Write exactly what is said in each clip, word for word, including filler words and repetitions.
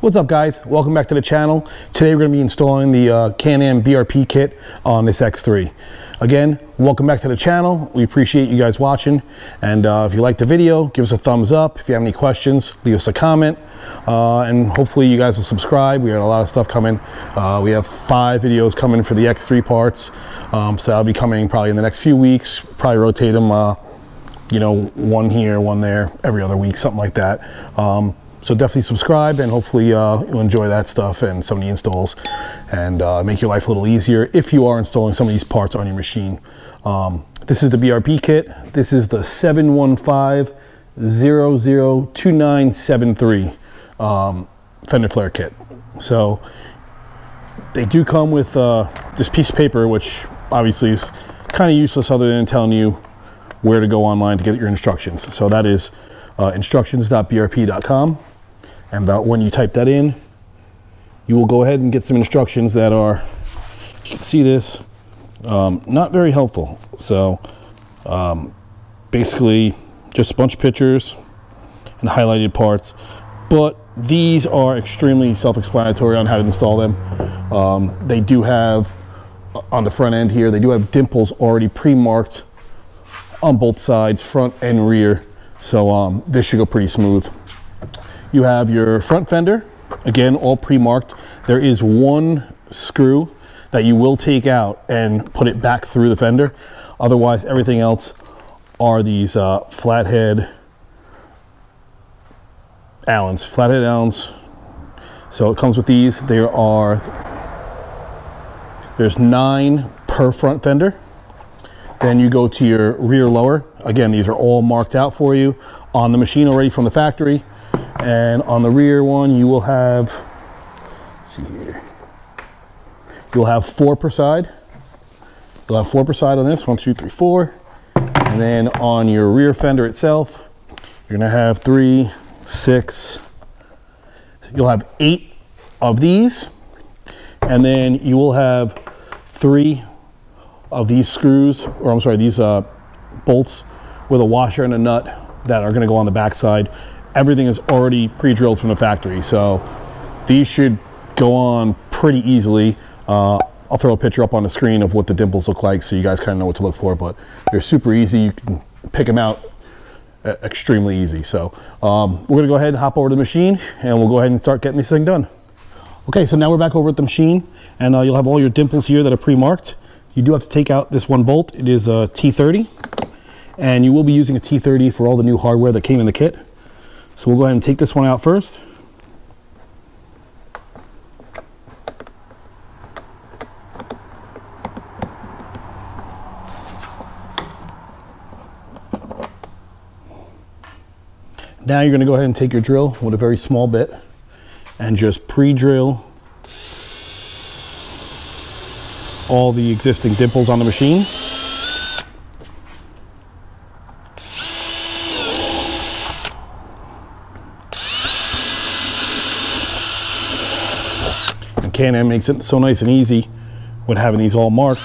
What's up, guys? Welcome back to the channel. Today we're going to be installing the uh, Can-Am B R P kit on this X three. Again, welcome back to the channel. We appreciate you guys watching, and uh, if you like the video, give us a thumbs up. If you have any questions, leave us a comment, uh, and hopefully you guys will subscribe. We got a lot of stuff coming. Uh, we have five videos coming for the X three parts, um, so that'll be coming probably in the next few weeks. Probably rotate them, uh, you know, one here, one there, every other week, something like that. Um, So definitely subscribe, and hopefully uh, you'll enjoy that stuff and some of the installs, and uh, make your life a little easier if you are installing some of these parts on your machine. Um, this is the B R P kit. This is the seven one five zero zero two nine seven three um, fender flare kit. So they do come with uh, this piece of paper, which obviously is kind of useless other than telling you where to go online to get your instructions. So that is uh, instructions dot B R P dot com. And about when you type that in, you will go ahead and get some instructions that are, you can see this, um, not very helpful. So um, basically just a bunch of pictures and highlighted parts, but these are extremely self-explanatory on how to install them. Um, they do have, on the front end here, they do have dimples already pre-marked on both sides, front and rear. So um, this should go pretty smooth. You have your front fender, again, all pre-marked. There is one screw that you will take out and put it back through the fender. Otherwise, everything else are these uh, flathead Allens, flathead Allens. So it comes with these. There are, there's nine per front fender. Then you go to your rear lower. Again, these are all marked out for you on the machine already from the factory. And on the rear one, you will have, let's see here, you'll have four per side. You'll have four per side on this, one, two, three, four. And then on your rear fender itself, you're gonna have three, six, so you'll have eight of these. And then you will have three of these screws, or I'm sorry, these uh, bolts with a washer and a nut that are gonna go on the backside. Everything is already pre-drilled from the factory, so these should go on pretty easily. Uh, I'll throw a picture up on the screen of what the dimples look like so you guys kind of know what to look for, but they're super easy. You can pick them out extremely easy. So um, we're gonna go ahead and hop over to the machine, and we'll go ahead and start getting this thing done. Okay, so now we're back over at the machine, and uh, you'll have all your dimples here that are pre-marked. You do have to take out this one bolt. It is a T thirty, and you will be using a T thirty for all the new hardware that came in the kit. So we'll go ahead and take this one out first. Now you're going to go ahead and take your drill with a very small bit and just pre-drill all the existing dimples on the machine. And Can-Am makes it so nice and easy with having these all marked.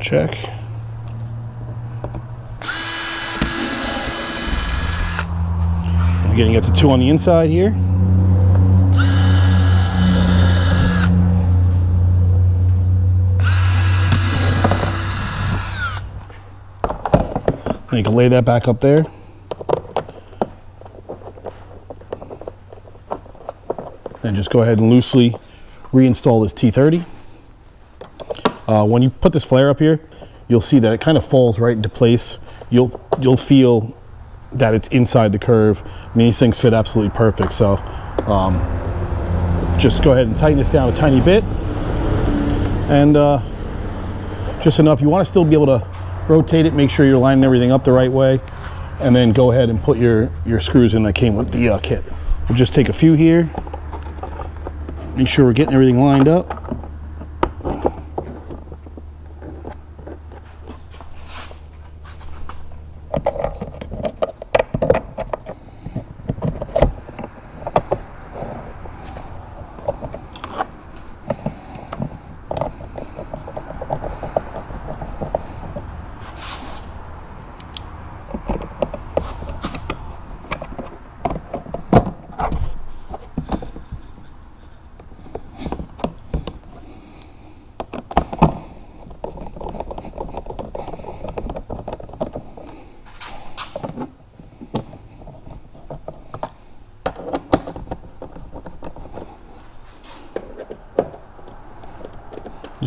Check. I'm getting to two on the inside here. And you can lay that back up there. And just go ahead and loosely reinstall this T thirty. Uh, when you put this flare up here, you'll see that it kind of falls right into place. You'll you'll feel that it's inside the curve. I mean, these things fit absolutely perfect. So um, just go ahead and tighten this down a tiny bit, and uh, just enough. You want to still be able to rotate it, make sure you're lining everything up the right way, and then go ahead and put your your screws in that came with the uh, kit. We'll just take a few here. Make sure we're getting everything lined up.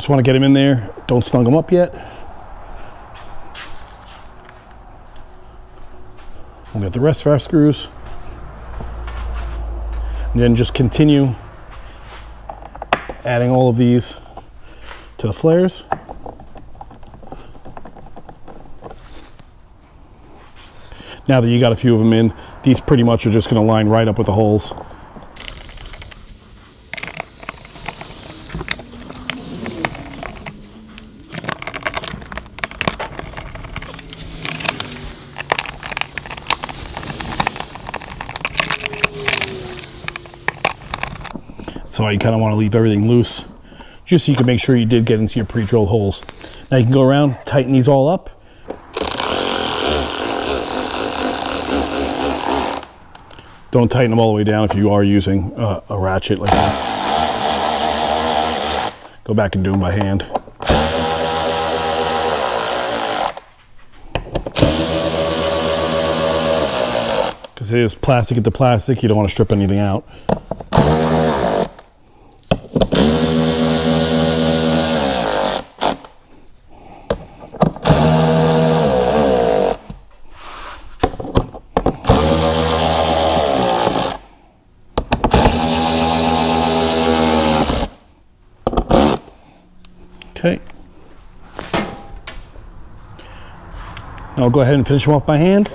Just want to get him in there. Don't snug him up yet. We'll get the rest of our screws. And then just continue adding all of these to the flares. Now that you got a few of them in, these pretty much are just going to line right up with the holes. So you kind of want to leave everything loose, just so you can make sure you did get into your pre-drilled holes. Now you can go around, tighten these all up. Don't tighten them all the way down if you are using uh, a ratchet like that. Go back and do them by hand. Because it is plastic into plastic, you don't want to strip anything out. I'll go ahead and finish them off by hand.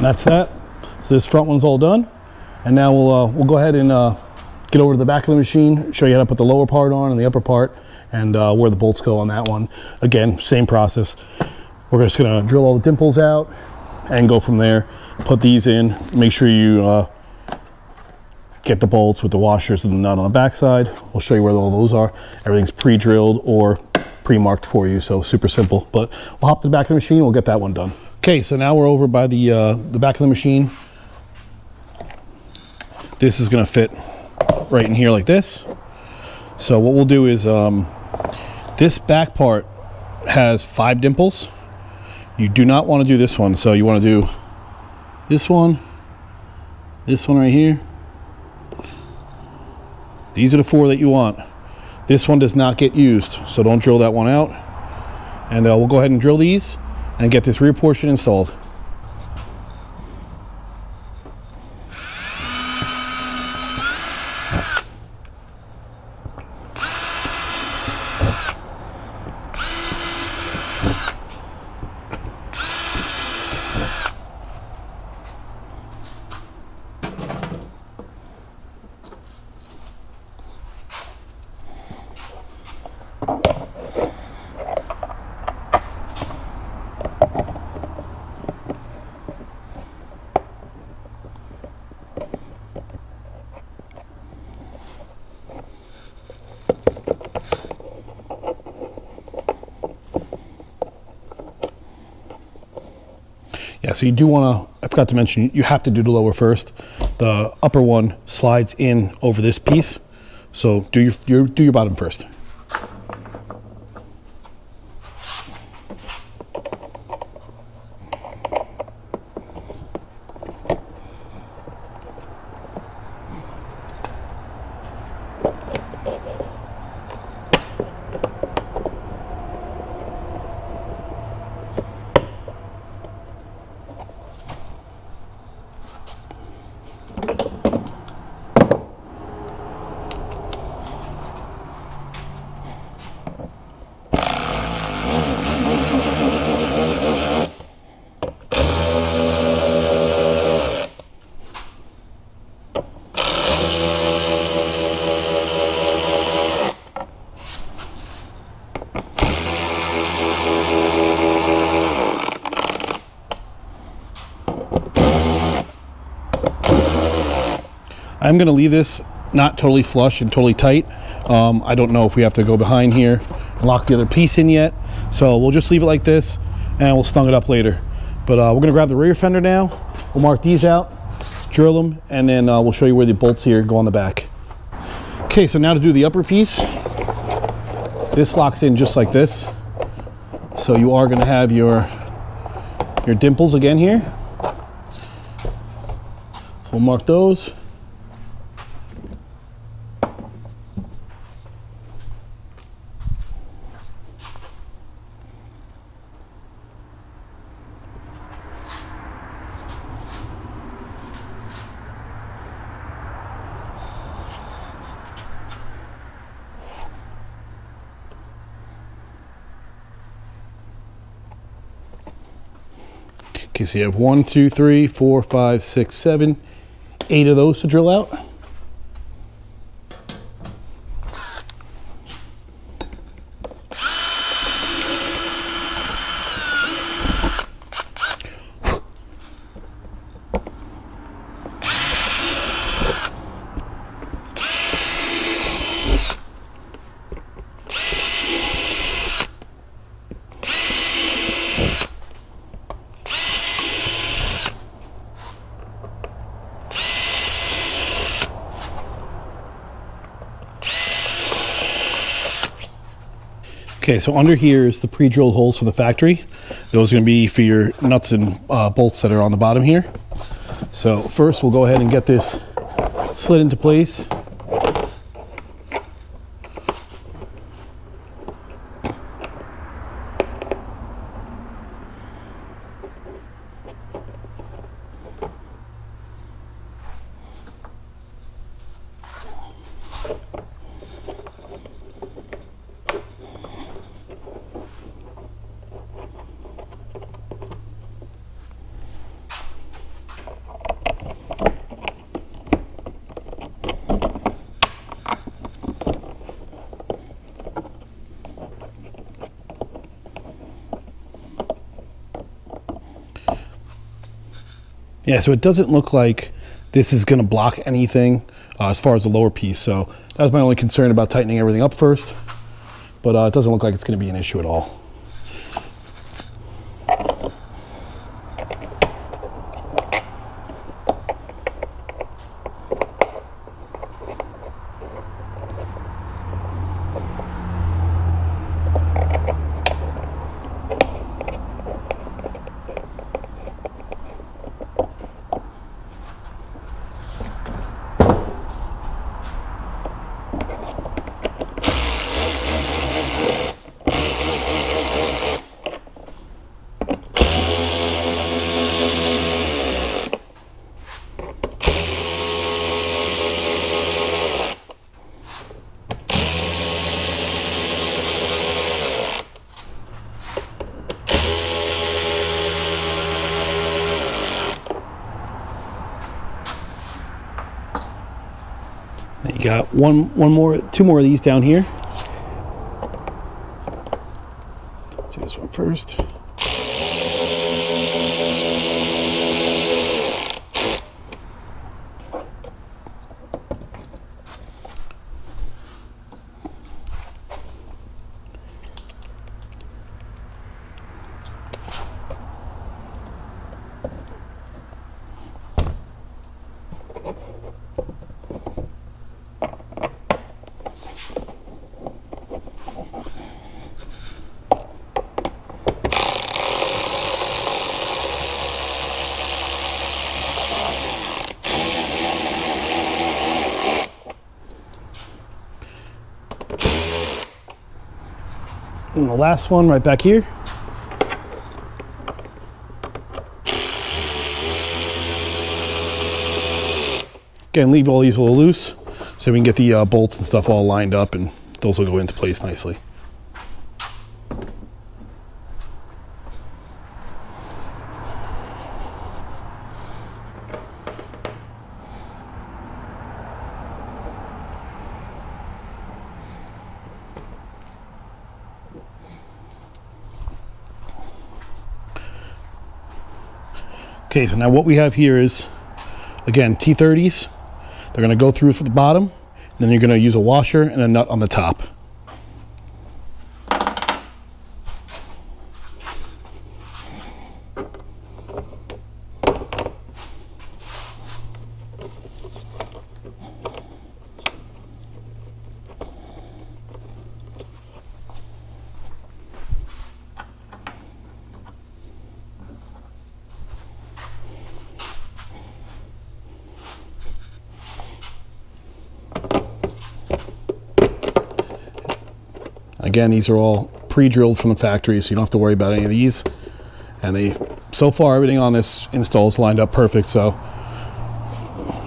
That's that. So this front one's all done, and now we'll uh, we'll go ahead and uh, get over to the back of the machine, show you how to put the lower part on and the upper part, and uh, where the bolts go on that one. Again, same process. We're just gonna drill all the dimples out and go from there. Put these in. Make sure you uh, get the bolts with the washers and the nut on the backside. We'll show you where all those are. Everything's pre-drilled or pre-marked for you, so super simple. But we'll hop to the back of the machine. We'll get that one done. Okay, so now we're over by the uh, the back of the machine. This is going to fit right in here like this. So what we'll do is um, this back part has five dimples. You do not want to do this one, so you want to do this one, this one right here. These are the four that you want. This one does not get used, so don't drill that one out. And uh, we'll go ahead and drill these and get this rear portion installed. Yeah, so you do want to, I forgot to mention, you have to do the lower first. The upper one slides in over this piece. So do your, your, do your bottom first. I'm gonna leave this not totally flush and totally tight. Um, I don't know if we have to go behind here lock the other piece in yet, so we'll just leave it like this and we'll snug it up later. But uh, we're gonna grab the rear fender now, we'll mark these out, drill them, and then uh, we'll show you where the bolts here go on the back. Okay, so now to do the upper piece, this locks in just like this, so you are gonna have your your dimples again here, so we'll mark those. Okay, so you have one, two, three, four, five, six, seven, eight of those to drill out. Okay, so under here is the pre-drilled holes from the factory. Those are gonna be for your nuts and uh, bolts that are on the bottom here. So first we'll go ahead and get this slid into place. Yeah, so it doesn't look like this is gonna block anything uh, as far as the lower piece. So that was my only concern about tightening everything up first, but uh, it doesn't look like it's gonna be an issue at all. You got one, one more, two more of these down here. Let's do this one first. And the last one right back here. Again, leave all these a little loose so we can get the uh, bolts and stuff all lined up, and those will go into place nicely. Okay, so now what we have here is, again, T thirties. They're gonna go through from the bottom, and then you're gonna use a washer and a nut on the top. again, these are all pre-drilled from the factory, so you don't have to worry about any of these. And they, so far, everything on this install is lined up perfect. So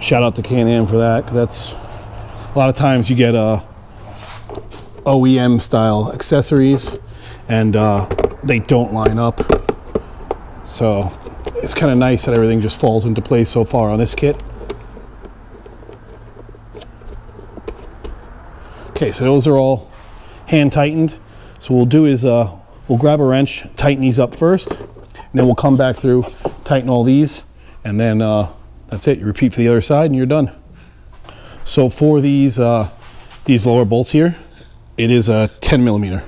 shout out to Can-Am for that, because that's a lot of times you get uh, O E M style accessories and uh, they don't line up. So it's kind of nice that everything just falls into place so far on this kit. Okay, so those are all hand tightened. So what we'll do is uh, we'll grab a wrench, tighten these up first, and then we'll come back through, tighten all these, and then uh, that's it. You repeat for the other side and you're done. So for these, uh, these lower bolts here, it is a ten millimeter.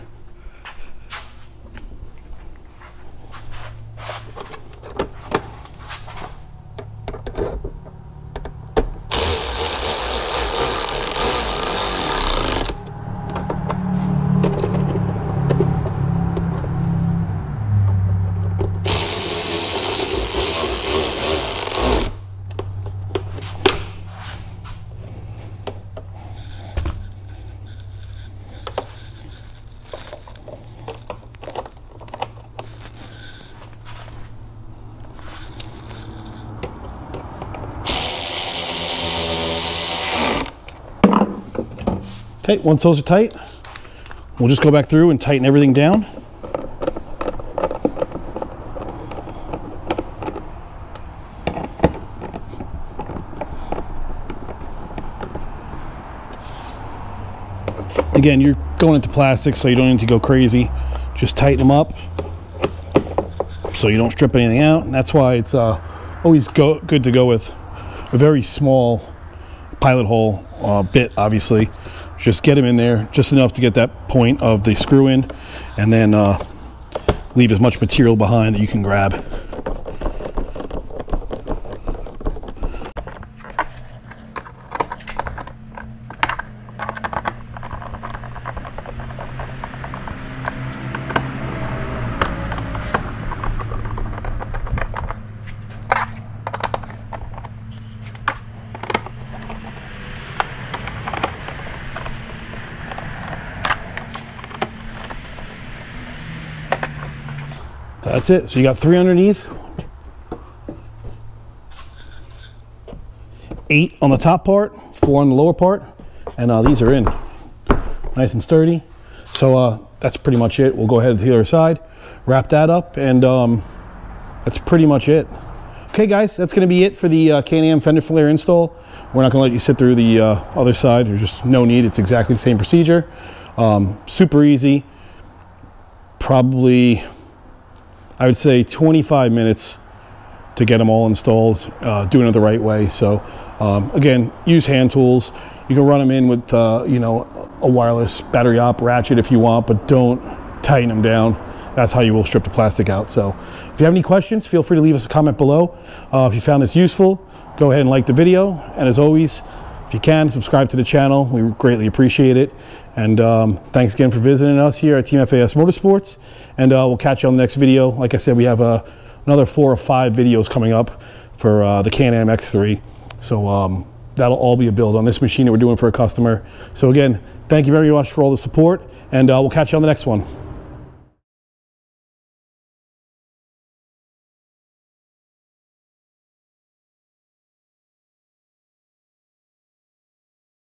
Okay, once those are tight, we'll just go back through and tighten everything down. Again, you're going into plastic, so you don't need to go crazy. Just tighten them up so you don't strip anything out. And that's why it's uh, always go good to go with a very small pilot hole uh, bit, obviously. Just get them in there, just enough to get that point of the screw in, and then uh, leave as much material behind that you can grab. That's it. So you got three underneath, eight on the top part, four on the lower part, and uh, these are in nice and sturdy. So uh, that's pretty much it. We'll go ahead to the other side, wrap that up, and um, that's pretty much it. Okay guys, that's going to be it for the uh, Can-Am fender flare install. We're not going to let you sit through the uh, other side. There's just no need. It's exactly the same procedure. Um, super easy. Probably, I would say twenty-five minutes to get them all installed, uh, doing it the right way. So um, again, use hand tools. You can run them in with uh, you know, a wireless battery op ratchet if you want, but don't tighten them down. That's how you will strip the plastic out. So if you have any questions, feel free to leave us a comment below. Uh, if you found this useful, go ahead and like the video. And as always, if you can, subscribe to the channel. We greatly appreciate it. And um, thanks again for visiting us here at Team F A S Motorsports. And uh, we'll catch you on the next video. Like I said, we have uh, another four or five videos coming up for uh, the Can-Am X three. So um, that'll all be a build on this machine that we're doing for a customer. So again, thank you very much for all the support. And uh, we'll catch you on the next one.